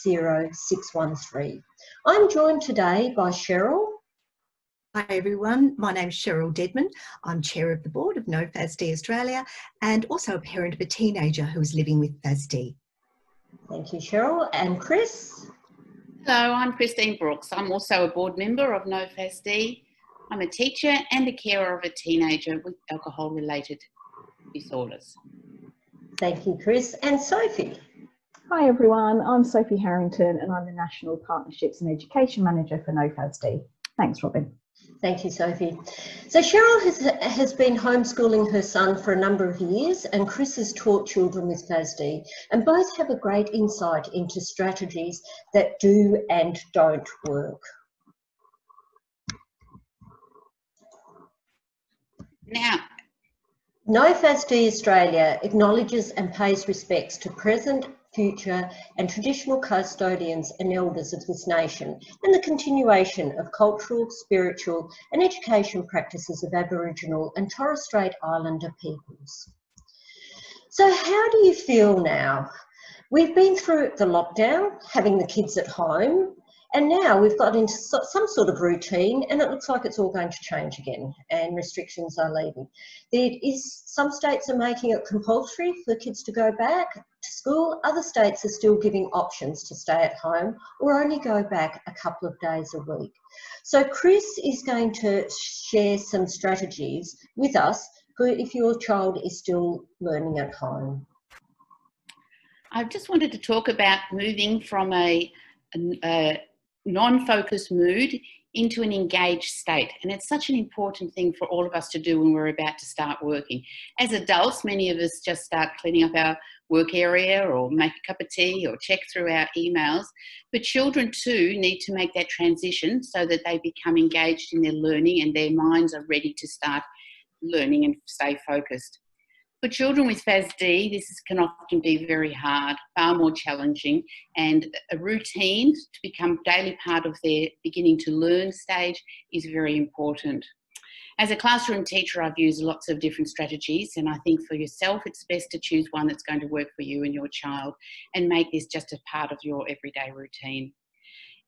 613. I'm joined today by Cheryl. Hi everyone, my name's Cheryl Dedman. I'm Chair of the Board of NOFASD Australia and also a parent of a teenager who is living with FASD. Thank you, Cheryl. And Chris? Hello, I'm Christine Brooks. I'm also a board member of NOFASD. I'm a teacher and a carer of a teenager with alcohol-related disorders. Thank you, Chris. And Sophie? Hi everyone, I'm Sophie Harrington and I'm the National Partnerships and Education Manager for NOFASD. Thanks, Robin. Thank you, Sophie. So Cheryl has been homeschooling her son for a number of years, and Chris has taught children with FASD, and both have a great insight into strategies that do and don't work. Now, NOFASD Australia acknowledges and pays respects to present, future and traditional custodians and elders of this nation, and the continuation of cultural, spiritual and education practices of Aboriginal and Torres Strait Islander peoples. So how do you feel now? We've been through the lockdown, having the kids at home, and now we've got into some sort of routine, and it looks like it's all going to change again and restrictions are leaving. Some states are making it compulsory for kids to go back to school. Other states are still giving options to stay at home or only go back a couple of days a week. So Chris is going to share some strategies with us if your child is still learning at home. I just wanted to talk about moving from a non-focused mood into an engaged state, and it's such an important thing for all of us to do when we're about to start working. As adults, many of us just start cleaning up our work area or make a cup of tea or check through our emails, but children too need to make that transition so that they become engaged in their learning and their minds are ready to start learning and stay focused. For children with FASD, this can often be very hard, far more challenging, and a routine to become daily part of their beginning to learn stage is very important. As a classroom teacher, I've used lots of different strategies, and I think for yourself, it's best to choose one that's going to work for you and your child and make this just a part of your everyday routine.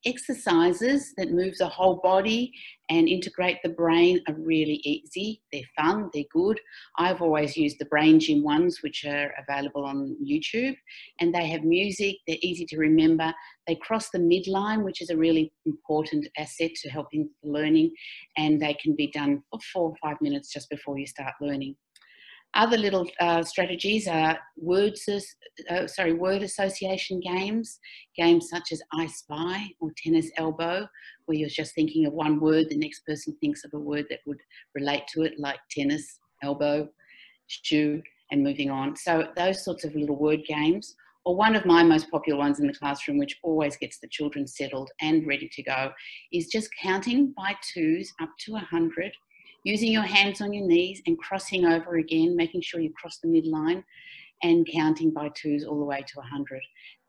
Exercises that move the whole body and integrate the brain are really easy. They're fun, they're good. I've always used the Brain Gym ones, which are available on YouTube, and they have music, they're easy to remember. They cross the midline, which is a really important asset to helping learning, and they can be done for 4 or 5 minutes just before you start learning. Other little strategies are word association games, such as I Spy or Tennis Elbow, where you're just thinking of one word, the next person thinks of a word that would relate to it, like tennis, elbow, shoe, and moving on. So those sorts of little word games, or one of my most popular ones in the classroom, which always gets the children settled and ready to go, is just counting by twos up to 100. Using your hands on your knees and crossing over again, making sure you cross the midline and counting by twos all the way to 100.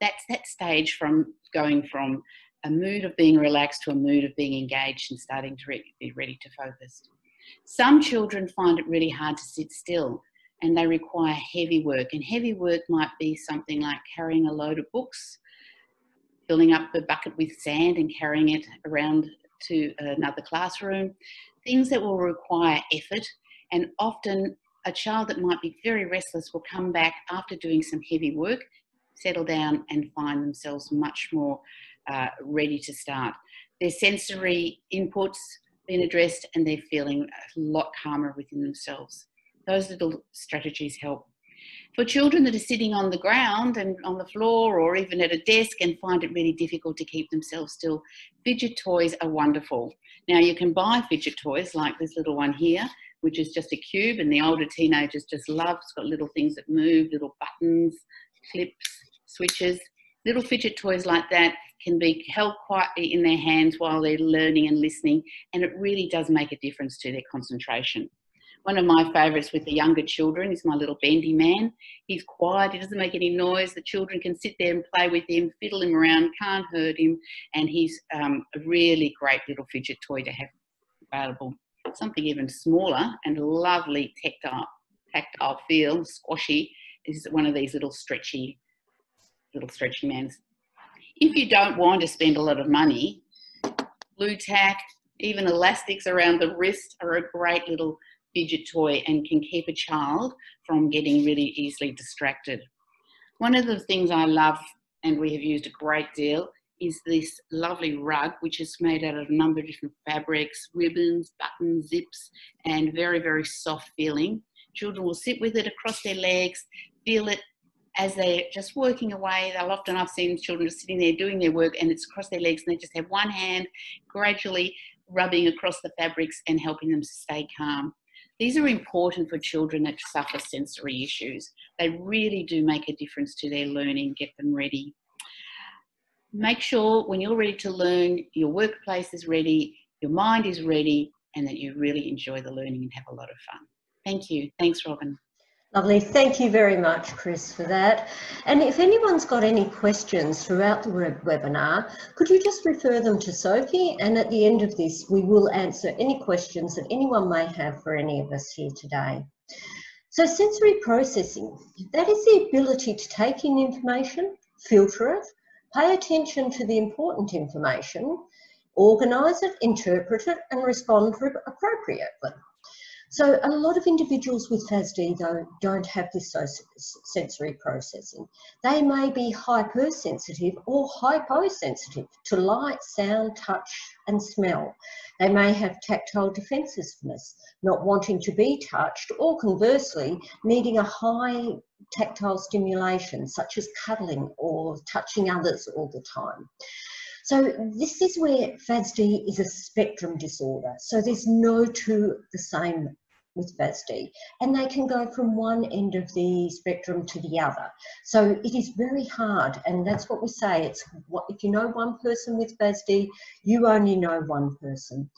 That's that stage from going from a mood of being relaxed to a mood of being engaged and starting to be ready to focus. Some children find it really hard to sit still and they require heavy work. And heavy work might be something like carrying a load of books, filling up the bucket with sand and carrying it around to another classroom. Things that will require effort, and often a child that might be very restless will come back after doing some heavy work, settle down and find themselves much more ready to start. Their sensory inputs been addressed and they're feeling a lot calmer within themselves. Those little strategies help. For children that are sitting on the ground and on the floor or even at a desk and find it really difficult to keep themselves still, fidget toys are wonderful. Now you can buy fidget toys like this little one here, which is just a cube, and the older teenagers just love. It's got little things that move, little buttons, clips, switches. Little fidget toys like that can be held quietly in their hands while they're learning and listening, and it really does make a difference to their concentration. One of my favourites with the younger children is my little bendy man. He's quiet, he doesn't make any noise. The children can sit there and play with him, fiddle him around, can't hurt him. And he's a really great little fidget toy to have available. Something even smaller and lovely tactile feel, squashy, is one of these little stretchy mans. if you don't want to spend a lot of money, blue tack, even elastics around the wrist are a great little fidget toy and can keep a child from getting really easily distracted. One of the things I love, and we have used a great deal, is this lovely rug, which is made out of a number of different fabrics, ribbons, buttons, zips, and very, very soft feeling. Children will sit with it across their legs, feel it as they're just working away. They'll often, I've seen children sitting there doing their work and it's across their legs and they just have one hand gradually rubbing across the fabrics and helping them to stay calm. These are important for children that suffer sensory issues. They really do make a difference to their learning, get them ready. Make sure when you're ready to learn, your workplace is ready, your mind is ready, and that you really enjoy the learning and have a lot of fun. Thank you. Thanks, Robin. Lovely. Thank you very much, Chris, for that. And if anyone's got any questions throughout the webinar, could you just refer them to Sophie? And at the end of this, we will answer any questions that anyone may have for any of us here today. So sensory processing, that is the ability to take in information, filter it, pay attention to the important information, organise it, interpret it, and respond appropriately. So a lot of individuals with FASD, though, don't have this sensory processing. They may be hypersensitive or hyposensitive to light, sound, touch and smell. They may have tactile defensiveness, not wanting to be touched, or conversely, needing a high tactile stimulation, such as cuddling or touching others all the time. So this is where FASD is a spectrum disorder. So there's no two the same with FASD, and they can go from one end of the spectrum to the other. So it is very hard, and that's what we say, it's what, if you know one person with FASD, you only know one person.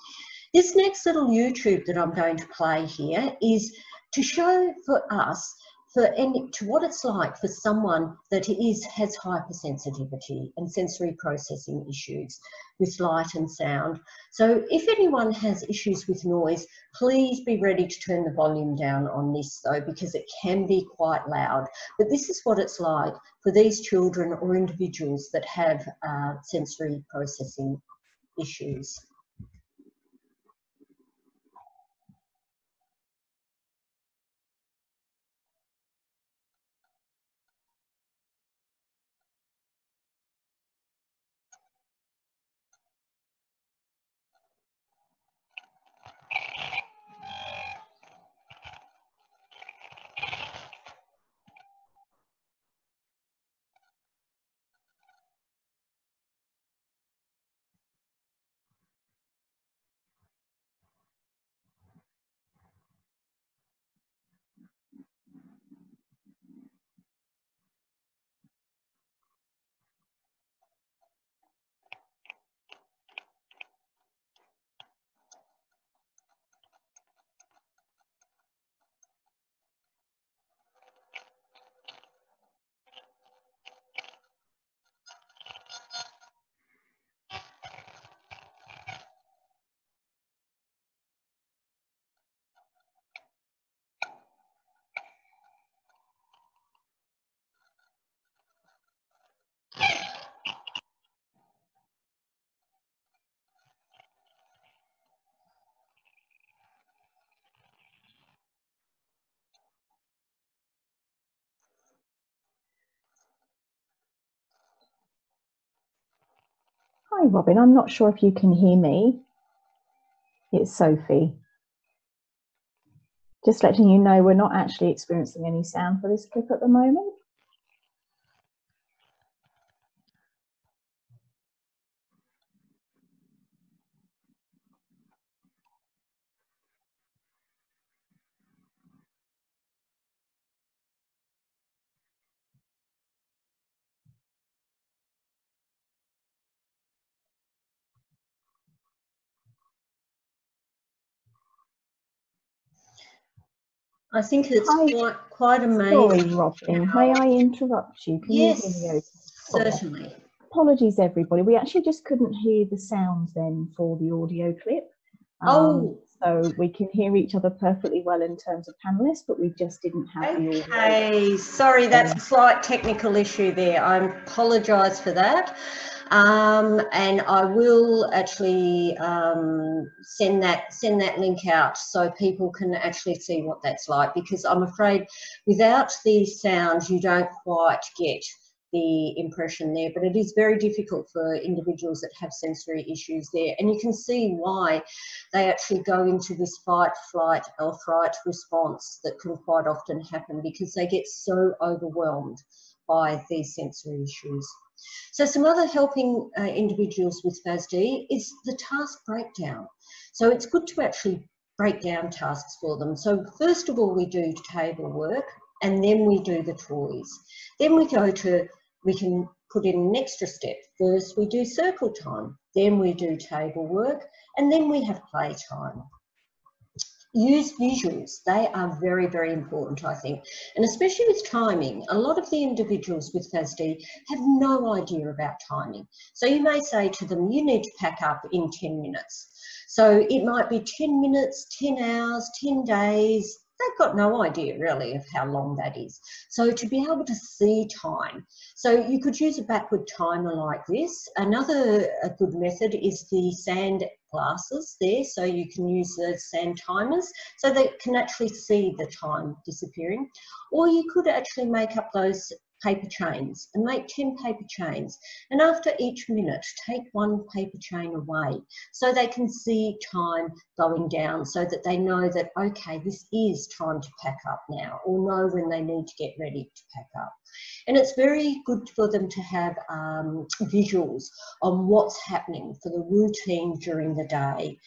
This next little YouTube that I'm going to play here is to show for us to what it's like for someone that has hypersensitivity and sensory processing issues with light and sound. So if anyone has issues with noise, please be ready to turn the volume down on this though, because it can be quite loud. But this is what it's like for these children or individuals that have sensory processing issues. Hi Robin, I'm not sure if you can hear me. It's Sophie. Just letting you know we're not actually experiencing any sound for this clip at the moment. I think it's quite amazing. Sorry, Robin, may I interrupt you? Yes, certainly. Apologies, everybody. We actually just couldn't hear the sound then for the audio clip. So we can hear each other perfectly well in terms of panellists, but we just didn't have the audio. Okay, sorry, that's a slight technical issue there. I apologise for that. And I will actually send that link out so people can actually see what that's like, because I'm afraid without the sound you don't quite get the impression there, but it is very difficult for individuals that have sensory issues there, and you can see why they actually go into this fight, flight or fright response that can quite often happen, because they get so overwhelmed by these sensory issues. So some other helping individuals with FASD is the task breakdown. So it's good to actually break down tasks for them. So first of all we do table work, and then we do the toys. Then we go to, we can put in an extra step. First we do circle time, then we do table work, and then we have play time. Use visuals, they are very, very important, I think. And especially with timing, a lot of the individuals with FASD have no idea about timing. So you may say to them, you need to pack up in 10 minutes. So it might be 10 minutes, 10 hours, 10 days, they've got no idea really of how long that is. So to be able to see time. So you could use a backward timer like this. Another good method is the sand glasses there. So you can use the sand timers so they can actually see the time disappearing. Or you could actually make up those paper chains and make 10 paper chains, and after each minute take one paper chain away so they can see time going down, so that they know that, okay, this is time to pack up now, or know when they need to get ready to pack up. And it's very good for them to have visuals on what's happening for the routine during the day.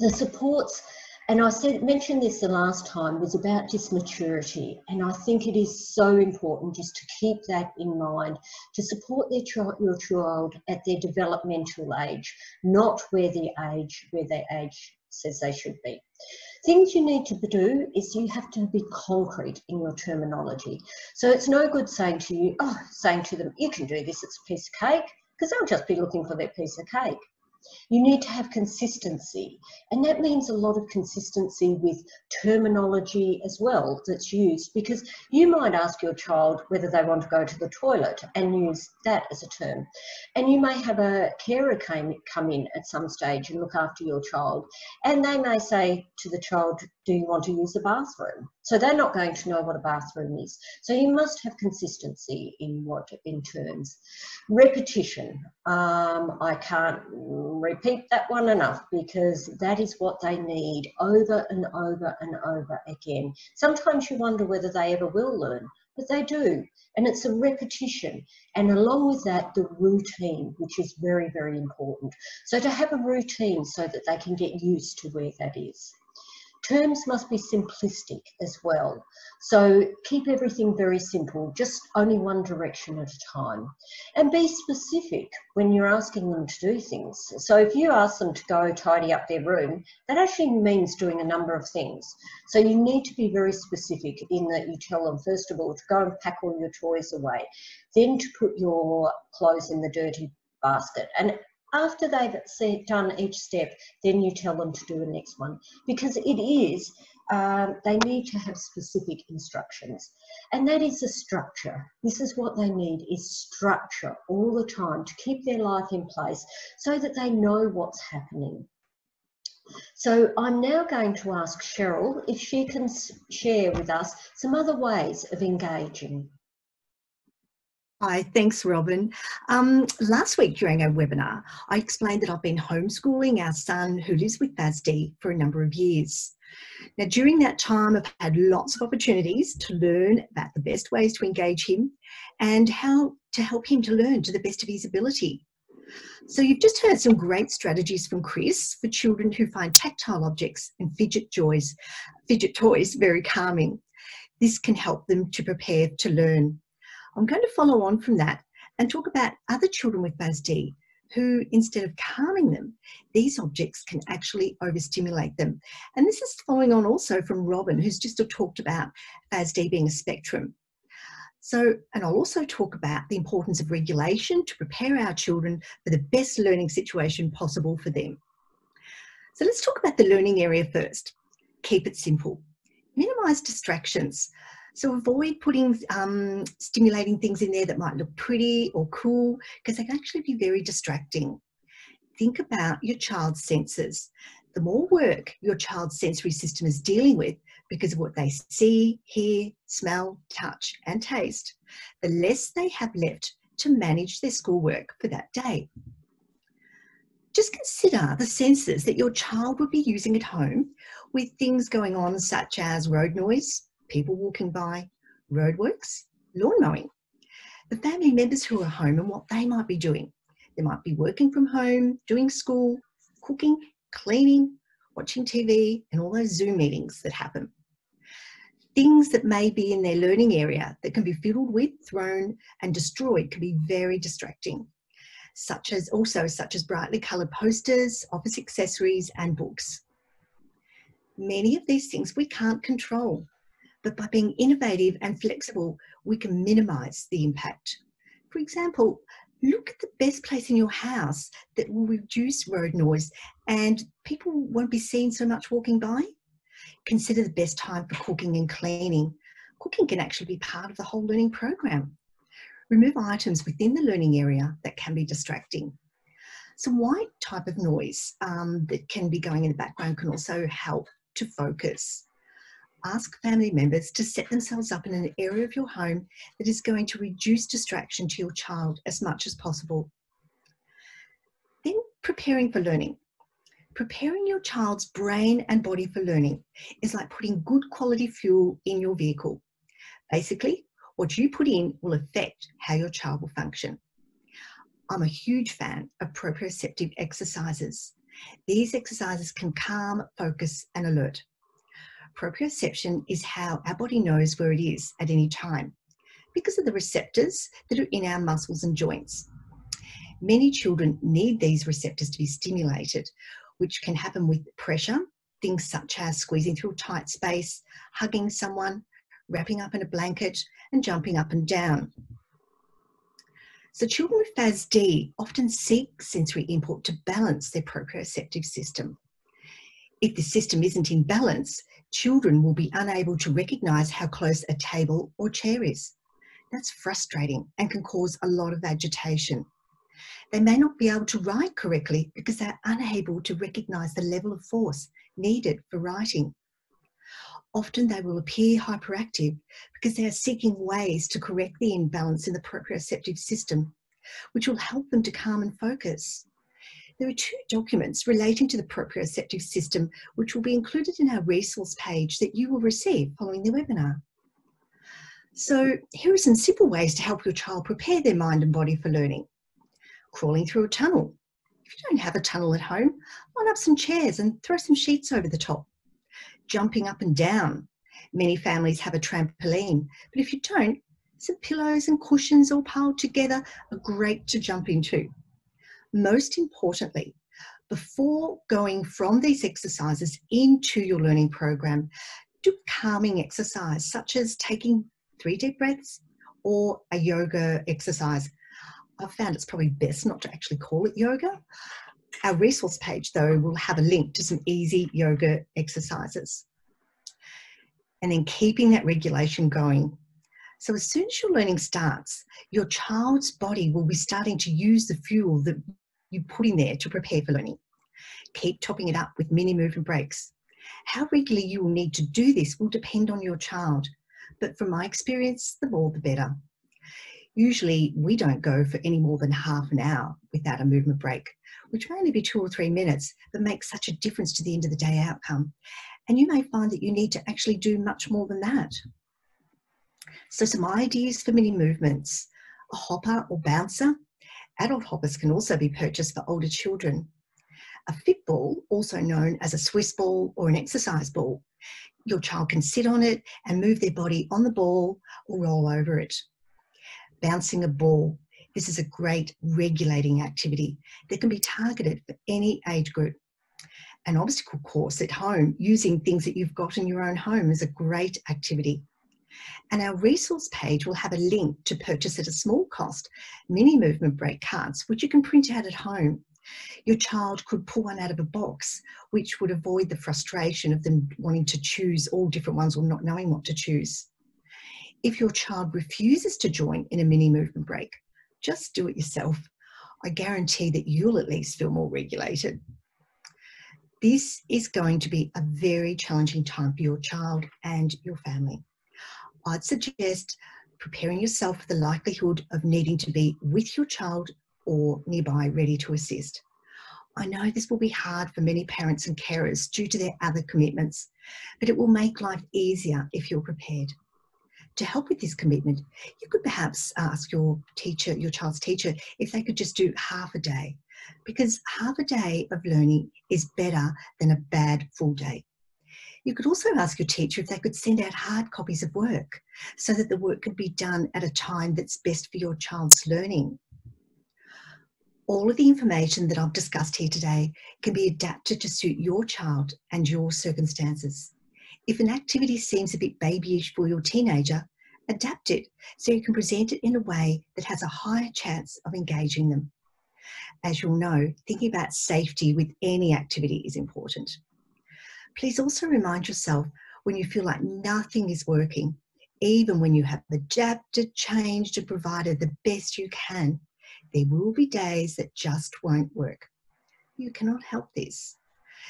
The supports, and I mentioned this the last time, was about just maturity, and I think it is so important just to keep that in mind, to support their your child at their developmental age, not where the age, where their age says they should be. Things you need to do is you have to be concrete in your terminology. So it's no good saying to you, saying to them, you can do this, it's a piece of cake, because they'll just be looking for their piece of cake. You need to have consistency, and that means a lot of consistency with terminology as well that's used, because you might ask your child whether they want to go to the toilet and use that as a term, and you may have a carer come in at some stage and look after your child, and they may say to the child, do you want to use the bathroom? So they're not going to know what a bathroom is. So you must have consistency in what, in terms. Repetition. I can't repeat that one enough, because that is what they need over and over and over again. Sometimes you wonder whether they ever will learn, but they do. And it's a repetition. And along with that, the routine, which is very, very important. So to have a routine so that they can get used to where that is. Terms must be simplistic as well. So keep everything very simple, just only one direction at a time. And be specific when you're asking them to do things. So if you ask them to go tidy up their room, that actually means doing a number of things. So you need to be very specific in that you tell them, first of all, to go and pack all your toys away, then to put your clothes in the dirty basket. And after they've done each step, then you tell them to do the next one, because it is, they need to have specific instructions. And that is the structure. This is what they need, is structure all the time to keep their life in place so that they know what's happening. So I'm now going to ask Cheryl if she can share with us some other ways of engaging. Hi, thanks Robyn. Last week during our webinar, I explained that I've been homeschooling our son who lives with FASD for a number of years. Now during that time, I've had lots of opportunities to learn about the best ways to engage him and how to help him to learn to the best of his ability. So you've just heard some great strategies from Chris for children who find tactile objects and fidget toys very calming. This can help them to prepare to learn. I'm going to follow on from that and talk about other children with FASD who, instead of calming them, these objects can actually overstimulate them. And this is following on also from Robyn, who's just talked about FASD being a spectrum. So, and I'll also talk about the importance of regulation to prepare our children for the best learning situation possible for them. So let's talk about the learning area first. Keep it simple. Minimise distractions. So avoid putting stimulating things in there that might look pretty or cool, because they can actually be very distracting. Think about your child's senses. The more work your child's sensory system is dealing with because of what they see, hear, smell, touch and taste, the less they have left to manage their schoolwork for that day. Just consider the senses that your child would be using at home with things going on such as road noise, people walking by, roadworks, lawn mowing, the family members who are home and what they might be doing. They might be working from home, doing school, cooking, cleaning, watching TV, and all those Zoom meetings that happen. Things that may be in their learning area that can be fiddled with, thrown and destroyed can be very distracting, such as brightly coloured posters, office accessories and books. Many of these things we can't control, but by being innovative and flexible, we can minimise the impact. For example, look at the best place in your house that will reduce road noise and people won't be seen so much walking by. Consider the best time for cooking and cleaning. Cooking can actually be part of the whole learning program. Remove items within the learning area that can be distracting. So white type of noise that can be going in the background can also help to focus. Ask family members to set themselves up in an area of your home that is going to reduce distraction to your child as much as possible. Then preparing for learning. Preparing your child's brain and body for learning is like putting good quality fuel in your vehicle. Basically, what you put in will affect how your child will function. I'm a huge fan of proprioceptive exercises. These exercises can calm, focus and alert. Proprioception is how our body knows where it is at any time because of the receptors that are in our muscles and joints. Many children need these receptors to be stimulated, which can happen with pressure, things such as squeezing through a tight space, hugging someone, wrapping up in a blanket and jumping up and down. So children with FASD often seek sensory input to balance their proprioceptive system. If the system isn't in balance, children will be unable to recognise how close a table or chair is. That's frustrating and can cause a lot of agitation. They may not be able to write correctly because they're unable to recognise the level of force needed for writing. Often they will appear hyperactive because they are seeking ways to correct the imbalance in the proprioceptive system, which will help them to calm and focus. There are two documents relating to the proprioceptive system which will be included in our resource page that you will receive following the webinar. So here are some simple ways to help your child prepare their mind and body for learning. Crawling through a tunnel. If you don't have a tunnel at home, line up some chairs and throw some sheets over the top. Jumping up and down. Many families have a trampoline, but if you don't, some pillows and cushions all piled together are great to jump into. Most importantly, before going from these exercises into your learning program, do calming exercise such as taking 3 deep breaths or a yoga exercise. I've found it's probably best not to actually call it yoga. Our resource page though will have a link to some easy yoga exercises. And then keeping that regulation going. So as soon as your learning starts, your child's body will be starting to use the fuel that you put in there to prepare for learning. Keep topping it up with mini movement breaks. How regularly you will need to do this will depend on your child, but from my experience, the more the better. Usually we don't go for any more than half an hour without a movement break, which may only be 2 or 3 minutes, but makes such a difference to the end of the day outcome. And you may find that you need to actually do much more than that. So some ideas for mini movements: a hopper or bouncer. Adult hoppers can also be purchased for older children. A fitball, also known as a Swiss ball or an exercise ball. Your child can sit on it and move their body on the ball or roll over it. Bouncing a ball. This is a great regulating activity that can be targeted for any age group. An obstacle course at home using things that you've got in your own home is a great activity. And our resource page will have a link to purchase at a small cost mini movement break cards, which you can print out at home. Your child could pull one out of a box, which would avoid the frustration of them wanting to choose all different ones or not knowing what to choose. If your child refuses to join in a mini movement break, just do it yourself. I guarantee that you'll at least feel more regulated. This is going to be a very challenging time for your child and your family. I'd suggest preparing yourself for the likelihood of needing to be with your child or nearby ready to assist. I know this will be hard for many parents and carers due to their other commitments, but it will make life easier if you're prepared. To help with this commitment, you could perhaps ask your child's teacher, if they could just do half a day, because half a day of learning is better than a bad full day. You could also ask your teacher if they could send out hard copies of work so that the work could be done at a time that's best for your child's learning. All of the information that I've discussed here today can be adapted to suit your child and your circumstances. If an activity seems a bit babyish for your teenager, adapt it so you can present it in a way that has a higher chance of engaging them. As you'll know, thinking about safety with any activity is important. Please also remind yourself when you feel like nothing is working, even when you have adapted, changed and provided the best you can, there will be days that just won't work. You cannot help this.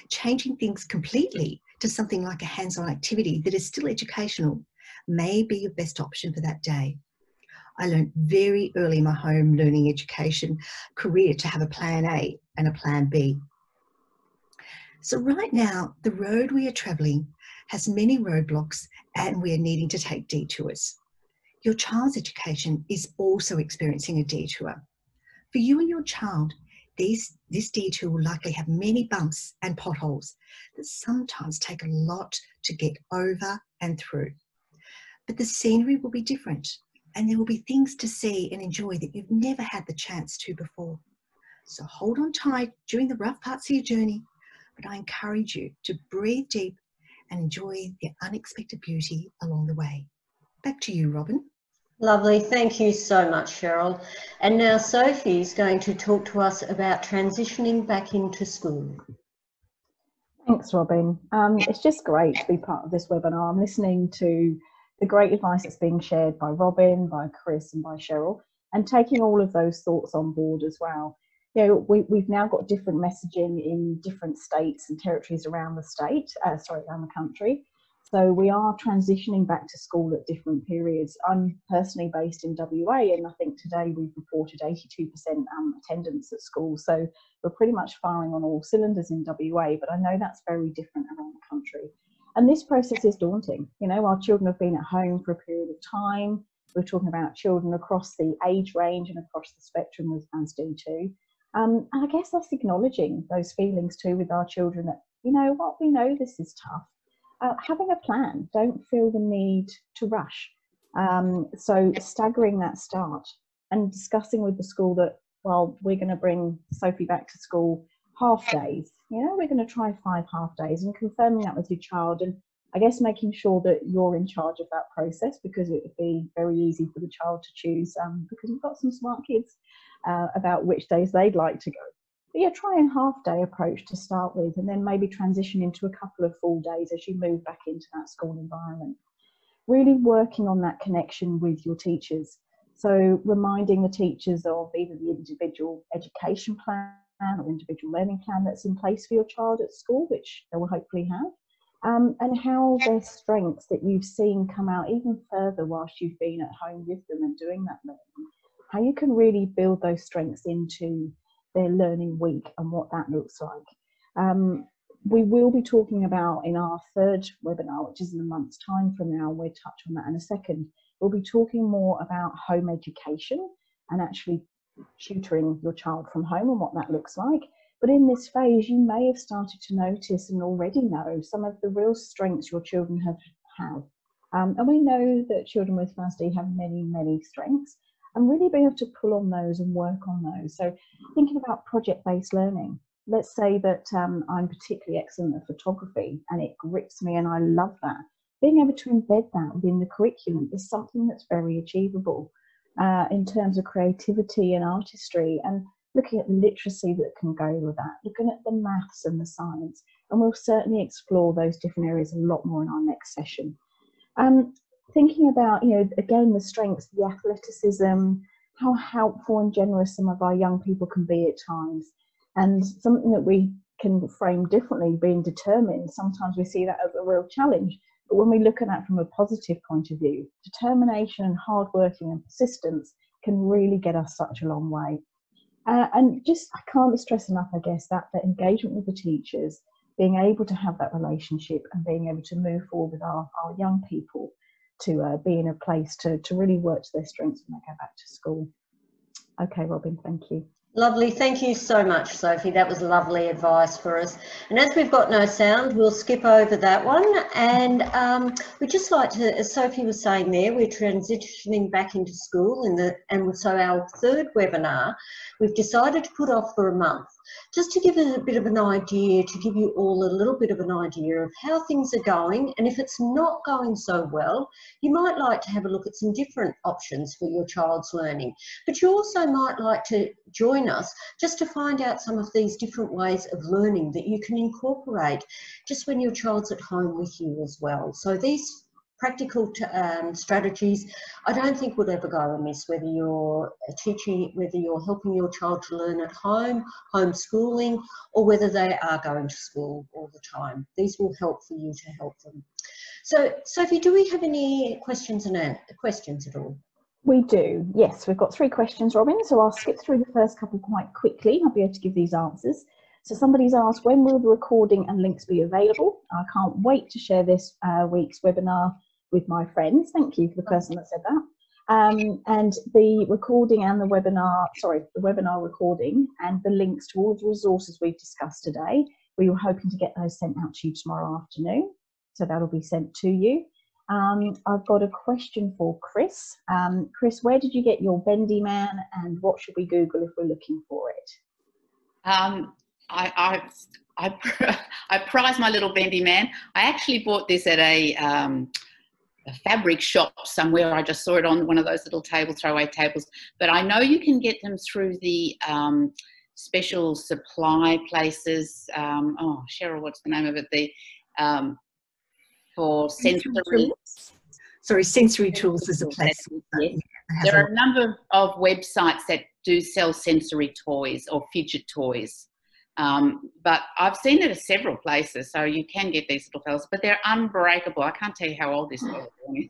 Changing things completely to something like a hands-on activity that is still educational may be your best option for that day. I learned very early in my home learning education career to have a plan A and a plan B. So right now, the road we are travelling has many roadblocks and we are needing to take detours. Your child's education is also experiencing a detour. For you and your child, this detour will likely have many bumps and potholes that sometimes take a lot to get over and through. But the scenery will be different and there will be things to see and enjoy that you've never had the chance to before. So hold on tight during the rough parts of your journey, but I encourage you to breathe deep and enjoy the unexpected beauty along the way. Back to you, Robyn. Lovely, thank you so much, Cheryl. And now Sophie is going to talk to us about transitioning back into school. Thanks, Robyn. It's just great to be part of this webinar. I'm listening to the great advice that's being shared by Robyn, by Chris and by Cheryl, and taking all of those thoughts on board as well. You know, we've now got different messaging in different states and territories around the country. So we are transitioning back to school at different periods. I'm personally based in WA and I think today we've reported 82% attendance at school. So we're pretty much firing on all cylinders in WA, but I know that's very different around the country. And this process is daunting. You know, our children have been at home for a period of time. We're talking about children across the age range and across the spectrum of ASD2. And I guess that's acknowledging those feelings too with our children that, you know what, we know this is tough. Having a plan, don't feel the need to rush. So staggering that start and discussing with the school that, well, we're going to bring Sophie back to school half days. You know, we're going to try 5 half days and confirming that with your child and I guess making sure that you're in charge of that process because it would be very easy for the child to choose because we've got some smart kids about which days they'd like to go. But yeah, try a half-day approach to start with and then maybe transition into a couple of full days as you move back into that school environment. Really working on that connection with your teachers. So reminding the teachers of either the individual education plan or individual learning plan that's in place for your child at school, which they will hopefully have, and how their strengths that you've seen come out even further whilst you've been at home with them and doing that learning. How you can really build those strengths into their learning week and what that looks like. We will be talking about in our third webinar, which is in a month's time from now, we'll touch on that in a second. We'll be talking more about home education and actually tutoring your child from home and what that looks like. But in this phase, you may have started to notice and already know some of the real strengths your children have. And we know that children with FASD have many, many strengths. And really being able to pull on those and work on those. So thinking about project-based learning. Let's say that I'm particularly excellent at photography and it grips me and I love that. Being able to embed that within the curriculum is something that's very achievable in terms of creativity and artistry and looking at the literacy that can go with that, looking at the maths and the science. And we'll certainly explore those different areas a lot more in our next session. thinking about, you know, again, the strengths, the athleticism, how helpful and generous some of our young people can be at times, and something that we can frame differently, being determined. Sometimes we see that as a real challenge, but when we look at that from a positive point of view, determination and hard working and persistence can really get us such a long way. And just, I can't stress enough, I guess, that the engagement with the teachers, being able to have that relationship and being able to move forward with our young people to be in a place to really work to their strengths when they go back to school. Okay, Robin, thank you. Lovely. Thank you so much, Sophie. That was lovely advice for us. And as we've got no sound, we'll skip over that one. And we'd just like to, as Sophie was saying there, we're transitioning back into school and so our third webinar, we've decided to put off for a month, just to give a bit of an idea, to give you all a little bit of an idea of how things are going. And if it's not going so well, you might like to have a look at some different options for your child's learning. But you also might like to join us just to find out some of these different ways of learning that you can incorporate just when your child's at home with you as well. So these practical strategies, I don't think would ever go amiss, whether you're teaching, whether you're helping your child to learn at home, homeschooling, or whether they are going to school all the time. These will help for you to help them. So, Sophie, do we have any questions at all? We do, yes. We've got 3 questions, Robin, so I'll skip through the first couple quite quickly. I'll be able to give these answers. So somebody's asked, when will the recording and links be available? I can't wait to share this week's webinar with my friends. Thank you for the person that said that. And the recording and the webinar, sorry, the webinar recording and the links to all the resources we've discussed today, we were hoping to get those sent out to you tomorrow afternoon. So that'll be sent to you. I've got a question for Chris. Chris, where did you get your bendy man and what should we Google if we're looking for it? I prize my little bendy man. I actually bought this at a fabric shop somewhere. I just saw it on one of those little throwaway tables. But I know you can get them through the special supply places. Oh, Cheryl, what's the name of it? The for sensory. Sorry, sensory tools is a place. Yes. There are a number of websites that do sell sensory toys or fidget toys. But I've seen it at several places, so you can get these little fellas, but they're unbreakable. I can't tell you how old this fellow is.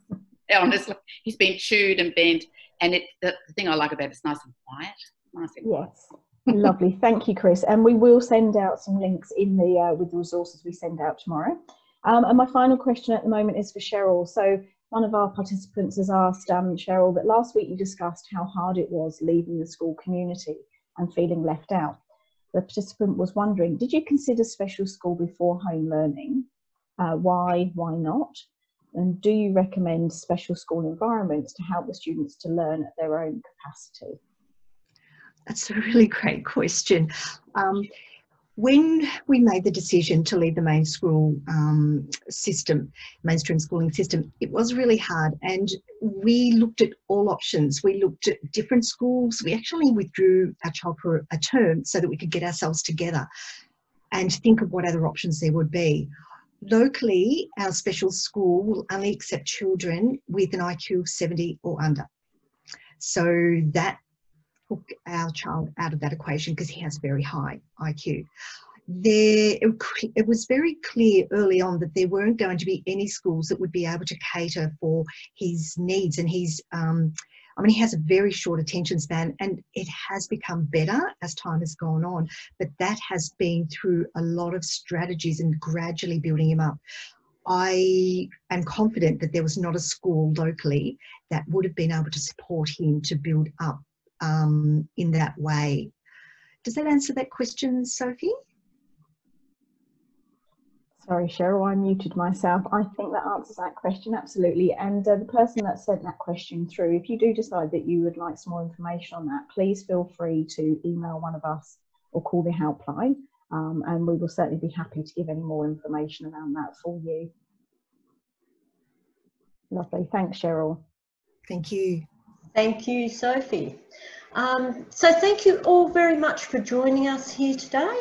Honestly, he's been chewed and bent, and the thing I like about it, it's nice and quiet. Nice and quiet. Yes, lovely. Thank you, Chris. And we will send out some links in the with the resources we send out tomorrow. And my final question at the moment is for Cheryl. So one of our participants has asked, Cheryl, that last week you discussed how hard it was leaving the school community and feeling left out. The participant was wondering, did you consider special school before home learning? Why not? And do you recommend special school environments to help the students to learn at their own capacity? That's a really great question. When we made the decision to leave the mainstream schooling system, it was really hard, and we looked at all options. We looked at different schools. We actually withdrew our child for a term so that we could get ourselves together and think of what other options there would be. Locally, our special school will only accept children with an IQ of 70 or under. So that took our child out of that equation because he has very high IQ. It was very clear early on that there weren't going to be any schools that would be able to cater for his needs, and he's, I mean, he has a very short attention span, and it has become better as time has gone on, but that has been through a lot of strategies and gradually building him up. I am confident that there was not a school locally that would have been able to support him to build up in that way. Does that answer that question, Sophie? Sorry, Cheryl, I muted myself. I think that answers that question, absolutely. And the person that sent that question through, if you do decide that you would like some more information on that, please feel free to email one of us or call the helpline, and we will certainly be happy to give any more information around that for you. Lovely, thanks, Cheryl. Thank you. Thank you, Sophie. So thank you all very much for joining us here today.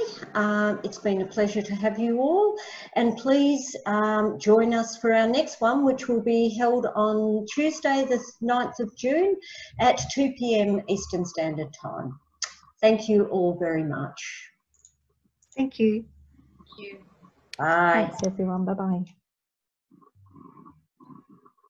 It's been a pleasure to have you all, and please join us for our next one, which will be held on Tuesday the 9th of June at 2 p.m. Eastern Standard Time. Thank you all very much. Thank you. Thank you. Bye. Thanks everyone. Bye-bye.